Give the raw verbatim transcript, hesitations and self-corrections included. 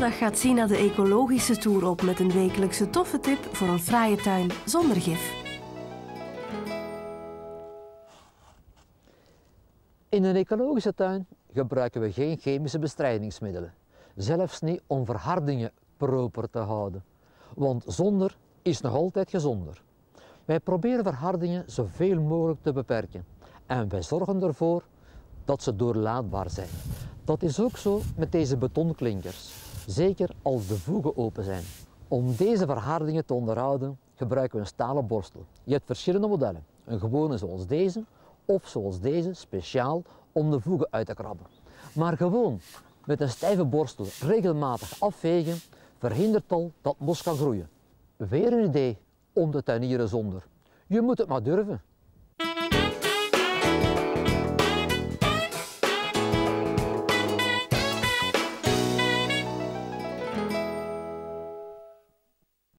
Zaterdag gaat Sina de ecologische tour op met een wekelijkse toffe tip voor een fraaie tuin zonder gif. In een ecologische tuin gebruiken we geen chemische bestrijdingsmiddelen. Zelfs niet om verhardingen proper te houden. Want zonder is nog altijd gezonder. Wij proberen verhardingen zoveel mogelijk te beperken. En wij zorgen ervoor dat ze doorlaatbaar zijn. Dat is ook zo met deze betonklinkers. Zeker als de voegen open zijn. Om deze verhardingen te onderhouden gebruiken we een stalen borstel. Je hebt verschillende modellen. Een gewone zoals deze of zoals deze speciaal om de voegen uit te krabben. Maar gewoon met een stijve borstel regelmatig afvegen verhindert al dat mos kan groeien. Weer een idee om te tuinieren zonder. Je moet het maar durven.